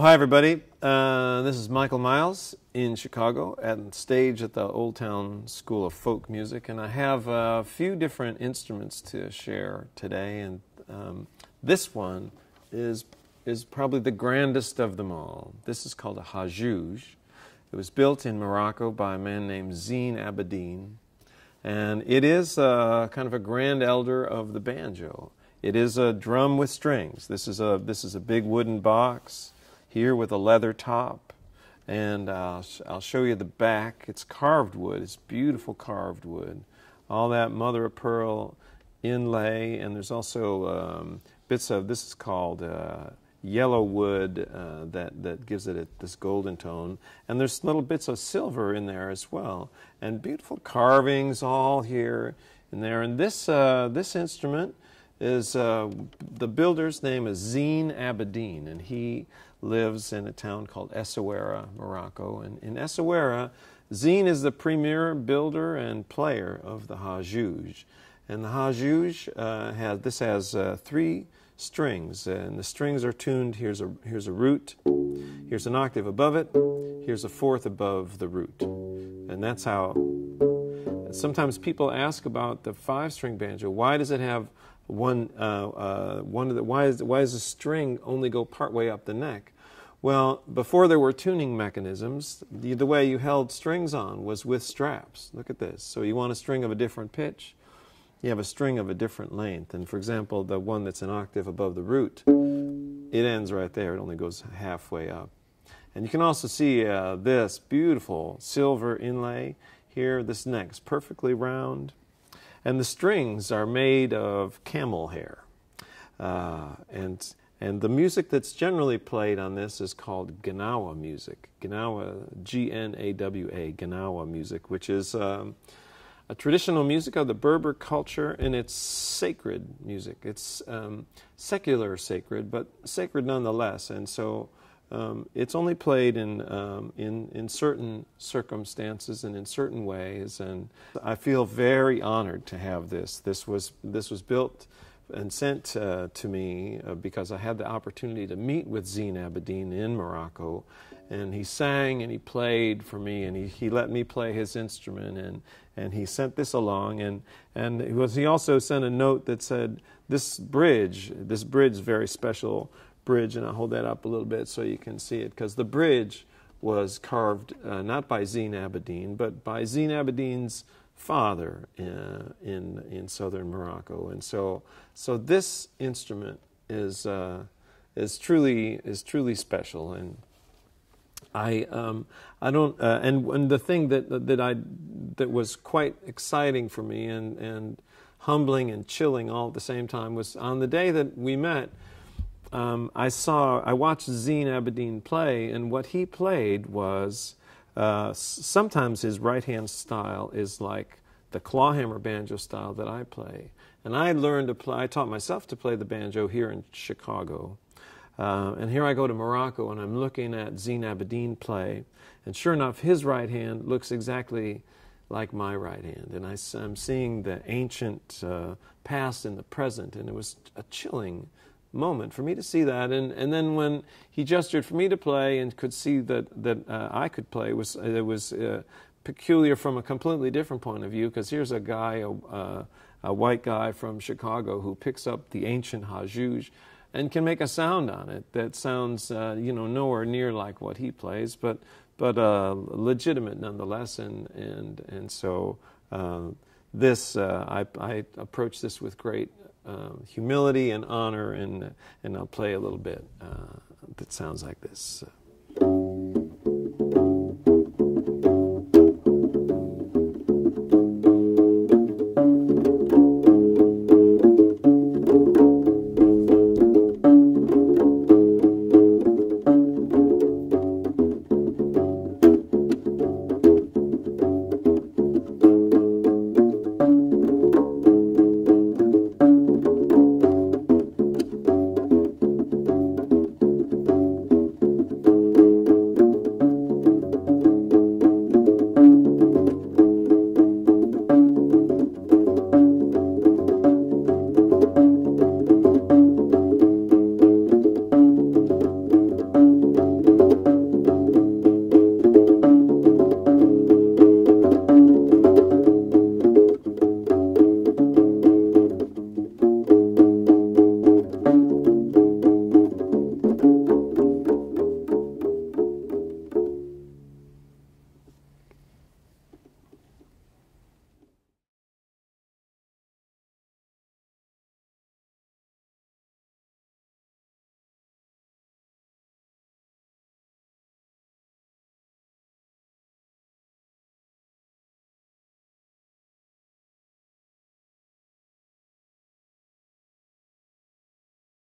Well, hi everybody. This is Michael Miles in Chicago at stage at the Old Town School of Folk Music, and I have a few different instruments to share today. And this one is probably the grandest of them all. This is called a hajuj. It was built in Morocco by a man named Zine Abidine, and it is kind of a grand elder of the banjo. It is a drum with strings. This is a big wooden box here with a leather top, and I'll show you the back. It's carved wood. It's beautiful carved wood. All that mother of pearl inlay, and there's also bits of, this is called yellow wood that gives it this golden tone, and there's little bits of silver in there as well, and beautiful carvings all here and there. And this instrument is, the builder's name is Zine Abidine, and he lives in a town called Essaouira, Morocco. And in Essaouira, Zine is the premier builder and player of the hajuj. And the hajuj, has three strings, and the strings are tuned. Here's a root, here's an octave above it, here's a fourth above the root. And that's how, sometimes people ask about the five-string banjo. Why does it have why does the string only go partway up the neck? Well, before there were tuning mechanisms, the way you held strings on was with straps. Look at this. So you want a string of a different pitch, you have a string of a different length. And for example, the one that's an octave above the root, it ends right there. It only goes halfway up. And you can also see this beautiful silver inlay here. This neck's perfectly round. And the strings are made of camel hair. And the music that's generally played on this is called Gnawa music. Gnawa, G-N-A-W-A, Gnawa music, which is a traditional music of the Berber culture, and it's sacred music. It's secular sacred, but sacred nonetheless. And so it's only played in certain circumstances and in certain ways, and I feel very honored to have this. This was built and sent to me because I had the opportunity to meet with Zine Abidine in Morocco, and he sang and he played for me, and he let me play his instrument, and he sent this along, and he also sent a note that said, this bridge is very special. Bridge, and I'll hold that up a little bit so you can see it, because the bridge was carved not by Zine Abidine, but by Zine Abidine's father in southern Morocco. And so this instrument is truly special. And I don't and the thing that was quite exciting for me and humbling and chilling all at the same time was on the day that we met. I watched Zine Abidine play, and what he played was, sometimes his right-hand style is like the clawhammer banjo style that I play. And I taught myself to play the banjo here in Chicago. And here I go to Morocco, and I'm looking at Zine Abidine play, and sure enough, his right hand looks exactly like my right hand. And I'm seeing the ancient past and the present, and it was a chilling moment for me to see that, and then when he gestured for me to play and could see that I could play, it was peculiar from a completely different point of view, because here's a guy, a white guy from Chicago, who picks up the ancient hajuj and can make a sound on it that sounds nowhere near like what he plays, but legitimate nonetheless, and so this I approach this with great humility and honor, and I'll play a little bit that sounds like this.